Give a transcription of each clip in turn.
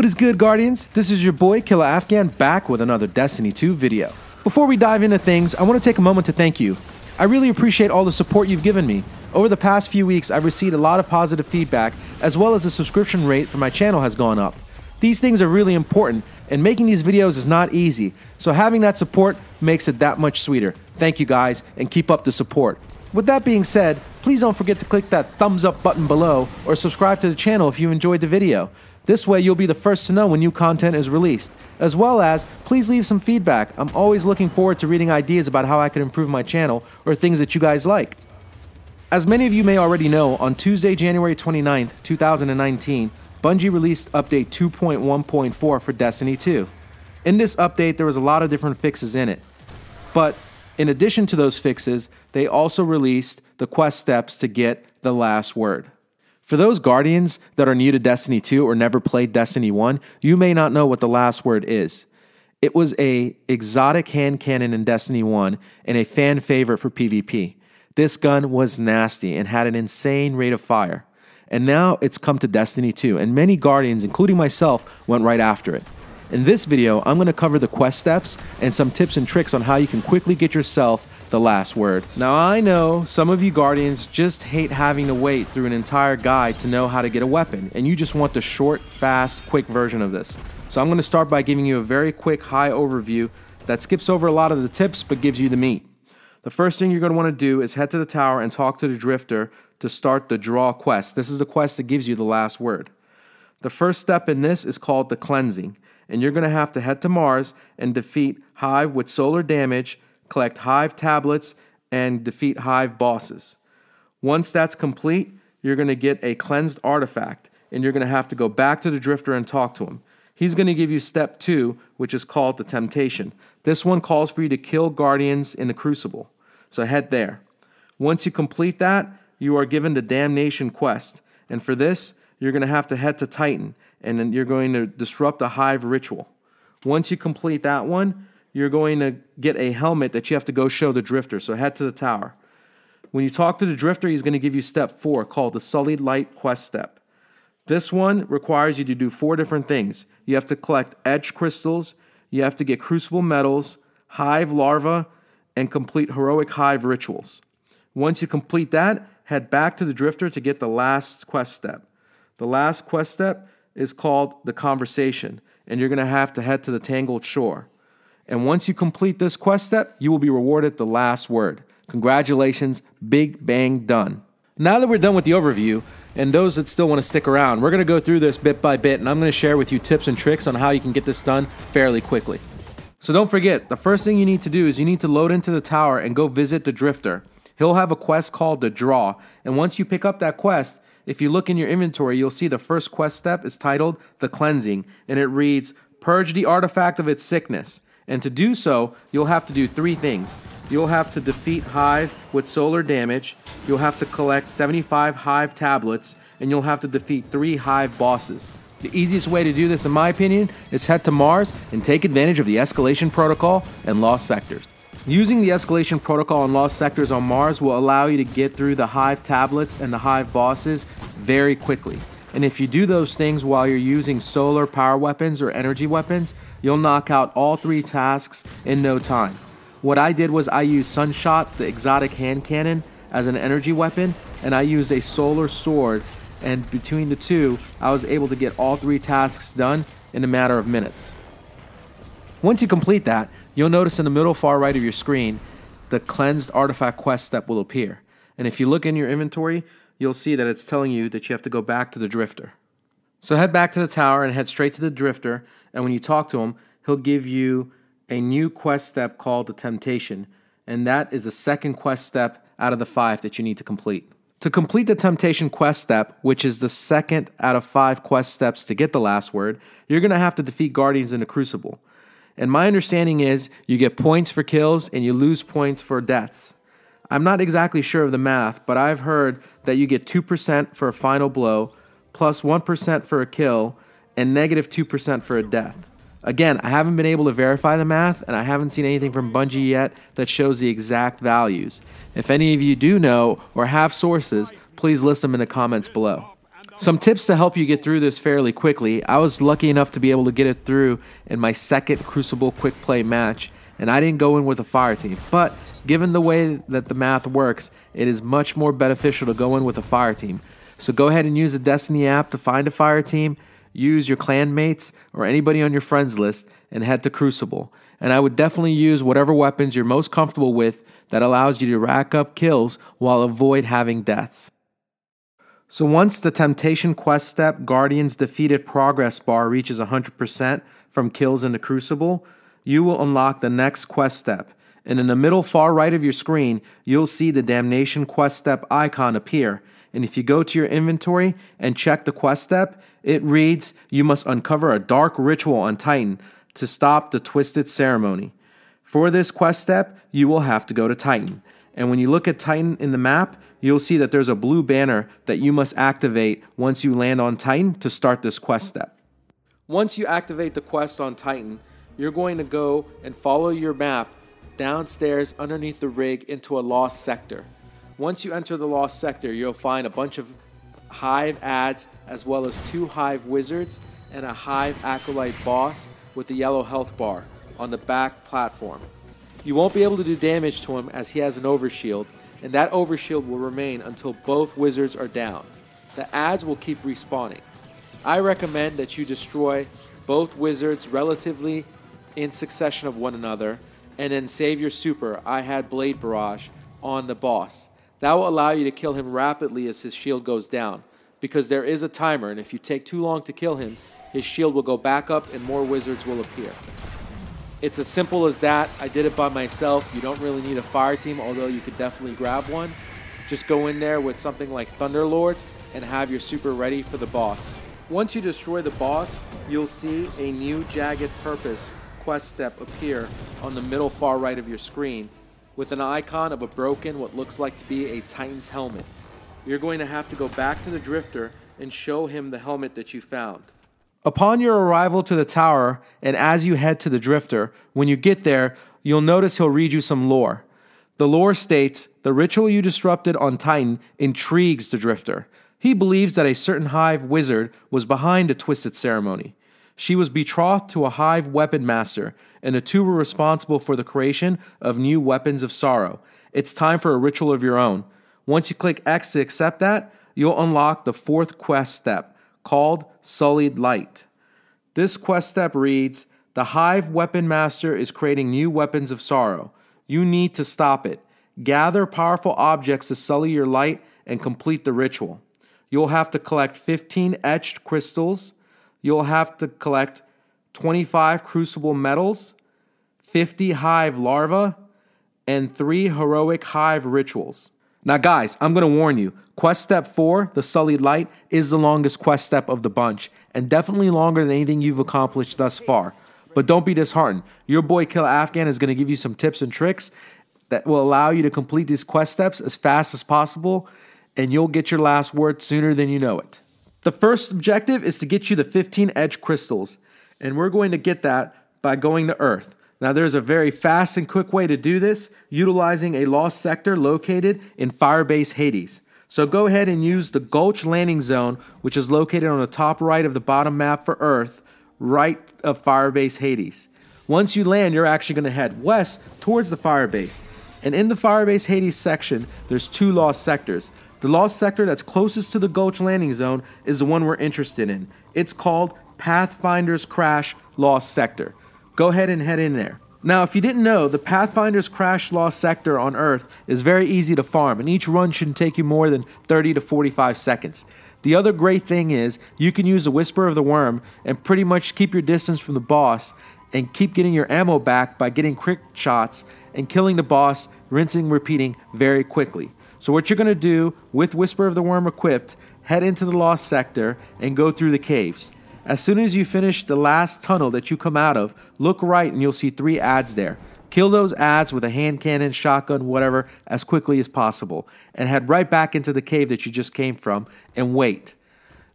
What is good, Guardians? This is your boy Killa Afghan back with another Destiny 2 video. Before we dive into things, I want to take a moment to thank you. I really appreciate all the support you've given me. Over the past few weeks, I've received a lot of positive feedback, as well as the subscription rate for my channel has gone up. These things are really important, and making these videos is not easy, so having that support makes it that much sweeter. Thank you guys, and keep up the support. With that being said, please don't forget to click that thumbs up button below, or subscribe to the channel if you enjoyed the video. This way you'll be the first to know when new content is released, as well as please leave some feedback. I'm always looking forward to reading ideas about how I could improve my channel or things that you guys like. As many of you may already know, on Tuesday, January 29th, 2019, Bungie released update 2.1.4 for Destiny 2. In this update, there was a lot of different fixes in it, but in addition to those fixes, they also released the quest steps to get the last word. For those Guardians that are new to Destiny 2 or never played Destiny 1, you may not know what the last word is. It was an exotic hand cannon in Destiny 1 and a fan favorite for PvP. This gun was nasty and had an insane rate of fire. And now it's come to Destiny 2, and many Guardians, including myself, went right after it. In this video, I'm going to cover the quest steps and some tips and tricks on how you can quickly get yourself the last word. Now, I know some of you Guardians just hate having to wait through an entire guide to know how to get a weapon, and you just want the short, fast, quick version of this. So I'm going to start by giving you a very quick, high overview that skips over a lot of the tips but gives you the meat. The first thing you're going to want to do is head to the tower and talk to the Drifter to start the draw quest. This is the quest that gives you the last word. The first step in this is called the cleansing, and you're going to have to head to Mars and defeat Hive with solar damage, collect Hive tablets, and defeat Hive bosses. Once that's complete, you're going to get a cleansed artifact, and you're going to have to go back to the Drifter and talk to him. He's going to give you step 2, which is called the Temptation. This one calls for you to kill Guardians in the Crucible, so head there. Once you complete that, you are given the Damnation quest, and for this, you're going to have to head to Titan, and then you're going to disrupt the Hive ritual. Once you complete that one, you're going to get a helmet that you have to go show the Drifter, so head to the tower. When you talk to the Drifter, he's going to give you step 4, called the Sullied Light quest step. This one requires you to do 4 different things. You have to collect Edge crystals, you have to get Crucible medals, Hive larvae, and complete heroic Hive rituals. Once you complete that, head back to the Drifter to get the last quest step. The last quest step is called the Conversation, and you're going to have to head to the Tangled Shore. And once you complete this quest step, you will be rewarded the last word. Congratulations, big bang done. Now that we're done with the overview, and those that still want to stick around, we're going to go through this bit by bit, and I'm going to share with you tips and tricks on how you can get this done fairly quickly. So don't forget, the first thing you need to do is you need to load into the tower and go visit the Drifter. He'll have a quest called the Draw, and once you pick up that quest, if you look in your inventory, you'll see the first quest step is titled the Cleansing, and it reads, "Purge the artifact of its sickness." And to do so, you'll have to do 3 things. You'll have to defeat Hive with solar damage, you'll have to collect 75 Hive tablets, and you'll have to defeat 3 Hive bosses. The easiest way to do this, in my opinion, is head to Mars and take advantage of the Escalation Protocol and Lost Sectors. Using the Escalation Protocol and Lost Sectors on Mars will allow you to get through the Hive tablets and the Hive bosses very quickly. And if you do those things while you're using solar power weapons or energy weapons, you'll knock out all 3 tasks in no time. What I did was I used Sunshot, the exotic hand cannon, as an energy weapon, and I used a solar sword, and between the 2, I was able to get all 3 tasks done in a matter of minutes. Once you complete that, you'll notice in the middle far right of your screen, the cleansed artifact quest step will appear. And if you look in your inventory, you'll see that it's telling you that you have to go back to the Drifter. So head back to the tower and head straight to the Drifter, and when you talk to him, he'll give you a new quest step called the Temptation, and that is the second quest step out of the 5 that you need to complete. To complete the Temptation quest step, which is the second out of 5 quest steps to get the last word, you're going to have to defeat Guardians in the Crucible. And my understanding is you get points for kills and you lose points for deaths. I'm not exactly sure of the math, but I've heard that you get 2% for a final blow, plus 1% for a kill, and negative 2% for a death. Again, I haven't been able to verify the math, and I haven't seen anything from Bungie yet that shows the exact values. If any of you do know or have sources, please list them in the comments below. Some tips to help you get through this fairly quickly. I was lucky enough to be able to get it through in my second Crucible quick play match, and I didn't go in with a fire team. But given the way that the math works, it is much more beneficial to go in with a fire team. So go ahead and use the Destiny app to find a fire team, use your clan mates or anybody on your friends list, and head to Crucible. And I would definitely use whatever weapons you're most comfortable with that allows you to rack up kills while avoid having deaths. So once the Temptation quest step Guardian's Defeated progress bar reaches 100% from kills in the Crucible, you will unlock the next quest step. And in the middle far right of your screen, you'll see the Damnation quest step icon appear. And if you go to your inventory and check the quest step, it reads, you must uncover a dark ritual on Titan to stop the Twisted Ceremony. For this quest step, you will have to go to Titan. And when you look at Titan in the map, you'll see that there's a blue banner that you must activate once you land on Titan to start this quest step. Once you activate the quest on Titan, you're going to go and follow your map downstairs underneath the rig into a lost sector. Once you enter the lost sector, you'll find a bunch of Hive ads as well as 2 Hive wizards and a Hive acolyte boss with the yellow health bar on the back platform. You won't be able to do damage to him as he has an overshield, and that overshield will remain until both wizards are down. The ads will keep respawning. I recommend that you destroy both wizards relatively in succession of one another, and then save your super, I had Blade Barrage, on the boss. That will allow you to kill him rapidly as his shield goes down, because there is a timer, and if you take too long to kill him, his shield will go back up and more wizards will appear. It's as simple as that. I did it by myself. You don't really need a fire team, although you could definitely grab one. Just go in there with something like Thunderlord and have your super ready for the boss. Once you destroy the boss, you'll see a new Jagged Purpose quest step appear on the middle far right of your screen with an icon of a broken, what looks like to be a Titan's helmet. You're going to have to go back to the Drifter and show him the helmet that you found. Upon your arrival to the tower, and as you head to the Drifter, when you get there, you'll notice he'll read you some lore. The lore states, the ritual you disrupted on Titan intrigues the Drifter. He believes that a certain Hive wizard was behind a Twisted Ceremony. She was betrothed to a Hive weapon master, and the two were responsible for the creation of new Weapons of Sorrow. It's time for a ritual of your own. Once you click X to accept that, you'll unlock the 4th quest step, called Sullied Light. This quest step reads, the Hive Weapon Master is creating new Weapons of Sorrow. You need to stop it. Gather powerful objects to sully your light and complete the ritual. You'll have to collect 15 etched crystals. You'll have to collect 25 crucible metals, 50 hive larvae, and 3 heroic hive rituals. Now guys, I'm going to warn you, quest step 4, the Sullied Light, is the longest quest step of the bunch, and definitely longer than anything you've accomplished thus far. But don't be disheartened. Your boy Killa Afghan is going to give you some tips and tricks that will allow you to complete these quest steps as fast as possible, and you'll get your last word sooner than you know it. The first objective is to get you the 15 edge crystals, and we're going to get that by going to Earth. Now there's a very fast and quick way to do this, utilizing a lost sector located in Firebase Hades. So go ahead and use the Gulch Landing Zone, which is located on the top right of the bottom map for Earth, right of Firebase Hades. Once you land, you're actually going to head west towards the Firebase. And in the Firebase Hades section, there's 2 lost sectors. The lost sector that's closest to the Gulch Landing Zone is the one we're interested in. It's called Pathfinder's Crash Lost Sector. Go ahead and head in there. Now, if you didn't know, the Pathfinder's Crash Lost Sector on Earth is very easy to farm, and each run shouldn't take you more than 30 to 45 seconds. The other great thing is, you can use the Whisper of the Worm and pretty much keep your distance from the boss and keep getting your ammo back by getting quick shots and killing the boss, rinsing, repeating very quickly. So what you're going to do, with Whisper of the Worm equipped, head into the Lost Sector and go through the caves. As soon as you finish the last tunnel that you come out of, look right and you'll see 3 ads there. Kill those ads with a hand cannon, shotgun, whatever, as quickly as possible, and head right back into the cave that you just came from and wait.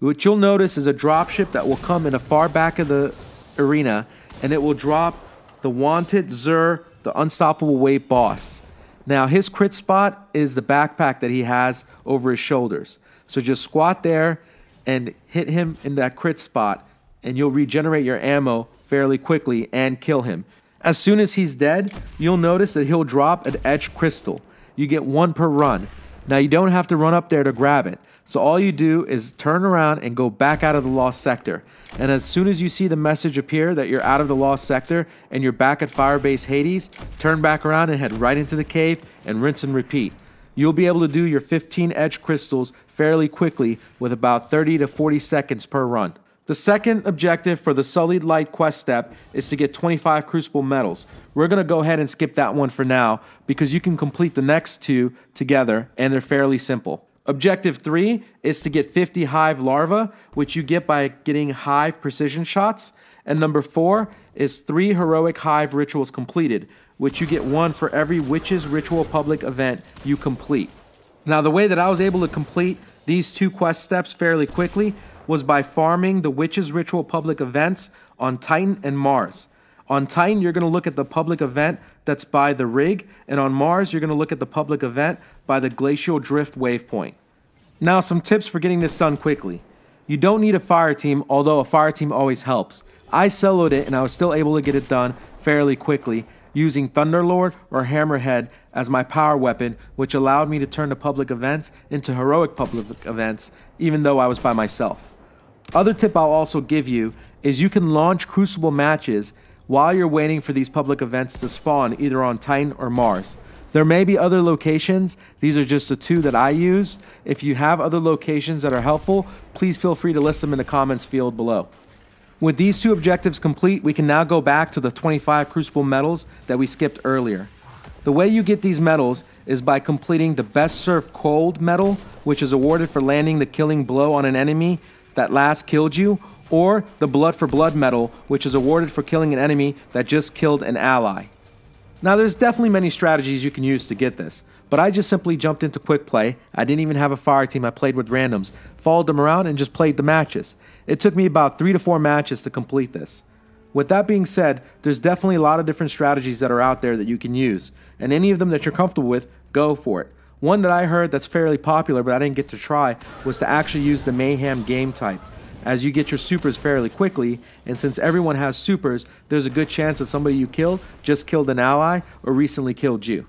What you'll notice is a dropship that will come in the far back of the arena, and it will drop the wanted Xur, the unstoppable weight boss. Now his crit spot is the backpack that he has over his shoulders. So just squat there and hit him in that crit spot, and you'll regenerate your ammo fairly quickly and kill him. As soon as he's dead, you'll notice that he'll drop an etched crystal. You get one per run. Now you don't have to run up there to grab it, so all you do is turn around and go back out of the Lost Sector. And as soon as you see the message appear that you're out of the Lost Sector and you're back at Firebase Hades, turn back around and head right into the cave and rinse and repeat. You'll be able to do your 15 etched crystals fairly quickly with about 30 to 40 seconds per run. The second objective for the Sullied Light quest step is to get 25 Crucible medals. We're going to go ahead and skip that one for now because you can complete the next two together and they're fairly simple. Objective 3 is to get 50 Hive larvae, which you get by getting Hive precision shots. And number 4 is 3 heroic Hive rituals completed, which you get one for every Witch's Ritual public event you complete. Now the way that I was able to complete these two quest steps fairly quickly was by farming the Witch's Ritual public events on Titan and Mars. On Titan, you're going to look at the public event that's by the rig, and on Mars, you're going to look at the public event by the Glacial Drift wave point. Now, some tips for getting this done quickly. You don't need a fire team, although a fire team always helps. I soloed it, and I was still able to get it done fairly quickly using Thunderlord or Hammerhead as my power weapon, which allowed me to turn the public events into heroic public events, even though I was by myself. Other tip I'll also give you is you can launch Crucible matches while you're waiting for these public events to spawn either on Titan or Mars. There may be other locations, these are just the two that I used. If you have other locations that are helpful, please feel free to list them in the comments field below. With these two objectives complete, we can now go back to the 25 Crucible medals that we skipped earlier. The way you get these medals is by completing the Best Served Cold medal, which is awarded for landing the killing blow on an enemy that last killed you, or the Blood for Blood medal, which is awarded for killing an enemy that just killed an ally. Now there's definitely many strategies you can use to get this, but I just simply jumped into quick play. I didn't even have a fire team, I played with randoms, followed them around and just played the matches. It took me about 3 to 4 matches to complete this. With that being said, there's definitely a lot of different strategies that are out there that you can use, and any of them that you're comfortable with, go for it. One that I heard that's fairly popular but I didn't get to try was to actually use the Mayhem game type, as you get your supers fairly quickly, and since everyone has supers, there's a good chance that somebody you killed just killed an ally or recently killed you.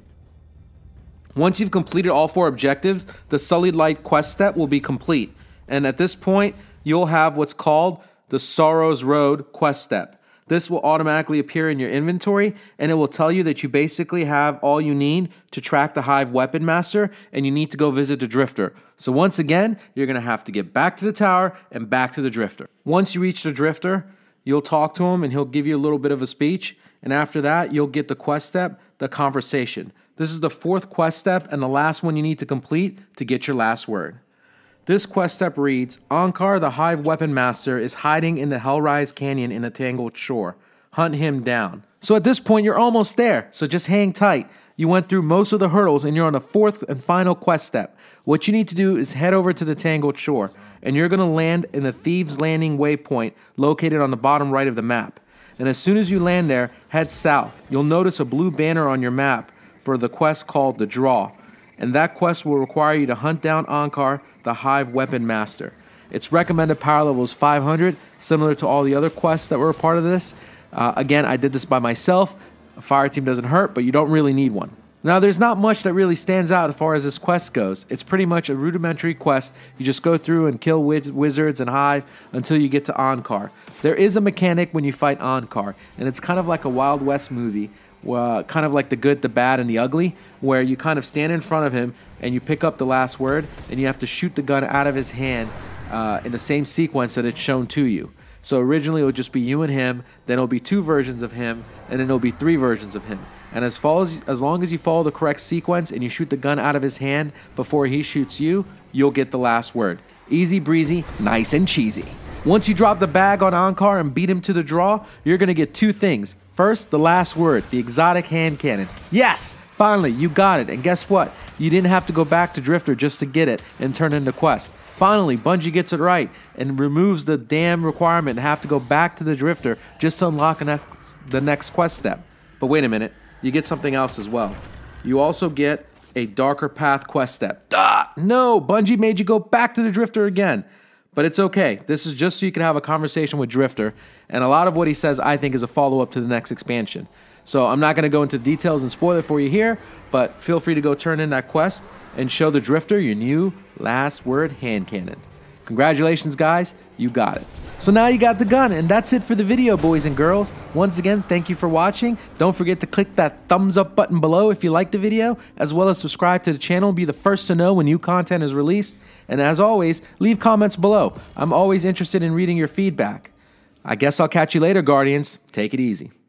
Once you've completed all 4 objectives, the Sullied Light quest step will be complete, and at this point, you'll have what's called the Sorrow's Road quest step. This will automatically appear in your inventory, and it will tell you that you basically have all you need to track the Hive Weapon Master, and you need to go visit the Drifter. So once again, you're going to have to get back to the tower and back to the Drifter. Once you reach the Drifter, you'll talk to him, and he'll give you a little bit of a speech, and after that, you'll get the quest step, the Conversation. This is the 4th quest step, and the last one you need to complete to get your last word. This quest step reads, Ankar the Hive Weapon Master is hiding in the Hellrise Canyon in a Tangled Shore. Hunt him down. So at this point, you're almost there, so just hang tight. You went through most of the hurdles and you're on the 4th and final quest step. What you need to do is head over to the Tangled Shore, and you're going to land in the Thieves Landing waypoint located on the bottom right of the map. And as soon as you land there, head south. You'll notice a blue banner on your map for the quest called The Draw. And that quest will require you to hunt down Ankar, the Hive Weapon Master. Its recommended power level is 500, similar to all the other quests that were a part of this. Again, I did this by myself. A fire team doesn't hurt, but you don't really need one. Now, there's not much that really stands out as far as this quest goes. It's pretty much a rudimentary quest. You just go through and kill wizards and Hive until you get to Ankar. There is a mechanic when you fight Ankar, and it's kind of like a Wild West movie. Kind of like The Good, the Bad, and the Ugly, where you kind of stand in front of him and you pick up the last word and you have to shoot the gun out of his hand in the same sequence that it's shown to you. So originally it would just be you and him, then it'll be 2 versions of him, and then it'll be 3 versions of him. And as long as you follow the correct sequence and you shoot the gun out of his hand before he shoots you, you'll get the last word. Easy breezy, nice and cheesy. Once you drop the bag on Ankar and beat him to the draw, you're going to get 2 things. First, the last word, the exotic hand cannon. Yes! Finally, you got it. And guess what? You didn't have to go back to Drifter just to get it and turn in the quest. Finally, Bungie gets it right and removes the damn requirement to have to go back to the Drifter just to unlock the next quest step. But wait a minute. You get something else as well. You also get a Darker Path quest step. No! Bungie made you go back to the Drifter again. But it's okay. This is just so you can have a conversation with Drifter, and a lot of what he says, I think, is a follow-up to the next expansion. So I'm not going to go into details and spoil it for you here, but feel free to go turn in that quest and show the Drifter your new Last Word hand cannon. Congratulations, guys. You got it. So now you got the gun, and that's it for the video, boys and girls. Once again, thank you for watching. Don't forget to click that thumbs up button below if you liked the video, as well as subscribe to the channel and be the first to know when new content is released. And as always, leave comments below. I'm always interested in reading your feedback. I guess I'll catch you later, Guardians. Take it easy.